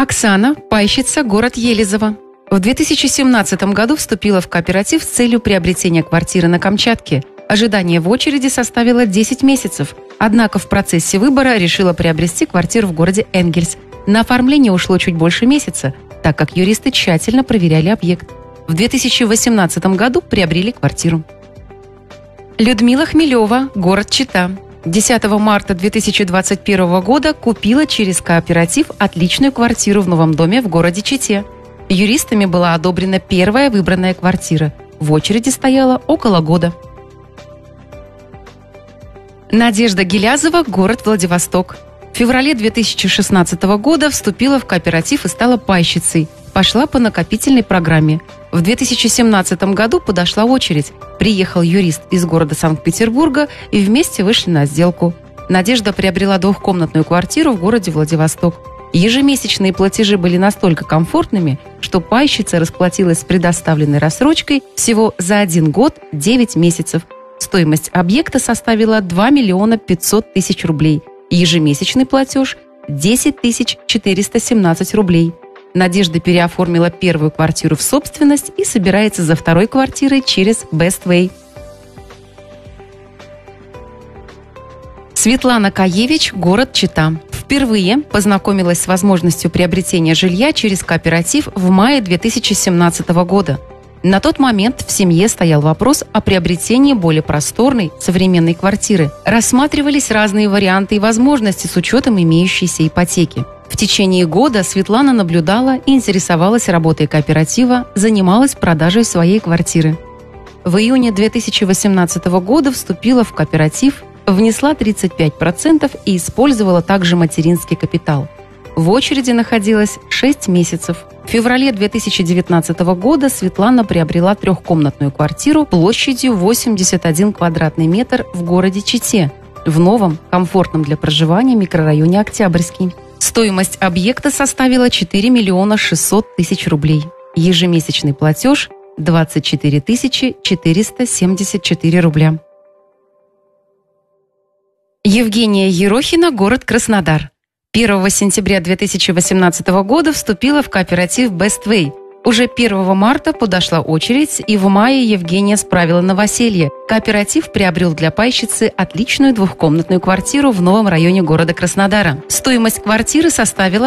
Оксана, пайщица, город Елизово. В 2017 году вступила в кооператив с целью приобретения квартиры на Камчатке. Ожидание в очереди составило 10 месяцев. Однако в процессе выбора решила приобрести квартиру в городе Энгельс. На оформление ушло чуть больше месяца, так как юристы тщательно проверяли объект. В 2018 году приобрели квартиру. Людмила Хмелева, город Чита. 10 марта 2021 года купила через кооператив отличную квартиру в новом доме в городе Чите. Юристами была одобрена первая выбранная квартира. В очереди стояла около года. Надежда Гелязова, город Владивосток. В феврале 2016 года вступила в кооператив и стала пайщицей. Пошла по накопительной программе. В 2017 году подошла очередь. Приехал юрист из города Санкт-Петербурга и вместе вышли на сделку. Надежда приобрела двухкомнатную квартиру в городе Владивосток. Ежемесячные платежи были настолько комфортными, что пайщица расплатилась с предоставленной рассрочкой всего за 1 год 9 месяцев. Стоимость объекта составила 2 миллиона 500 тысяч рублей. Ежемесячный платеж – 10 тысяч 417 рублей. Надежда переоформила первую квартиру в собственность и собирается за второй квартирой через Best Way. Светлана Каевич, город Чита. Впервые познакомилась с возможностью приобретения жилья через кооператив в мае 2017 года. На тот момент в семье стоял вопрос о приобретении более просторной, современной квартиры. Рассматривались разные варианты и возможности с учетом имеющейся ипотеки. В течение года Светлана наблюдала и интересовалась работой кооператива, занималась продажей своей квартиры. В июне 2018 года вступила в кооператив, внесла 35% и использовала также материнский капитал. В очереди находилась 6 месяцев. В феврале 2019 года Светлана приобрела трехкомнатную квартиру площадью 81 квадратный метр в городе Чите, в новом, комфортном для проживания микрорайоне Октябрьский. Стоимость объекта составила 4 миллиона 600 тысяч рублей. Ежемесячный платеж – 24 тысячи 474 рубля. Евгения Ерохина, город Краснодар. 1 сентября 2018 года вступила в кооператив Best Way. Уже 1 марта подошла очередь, и в мае Евгения справила новоселье. Кооператив приобрел для пайщицы отличную двухкомнатную квартиру в новом районе города Краснодара. Стоимость квартиры составила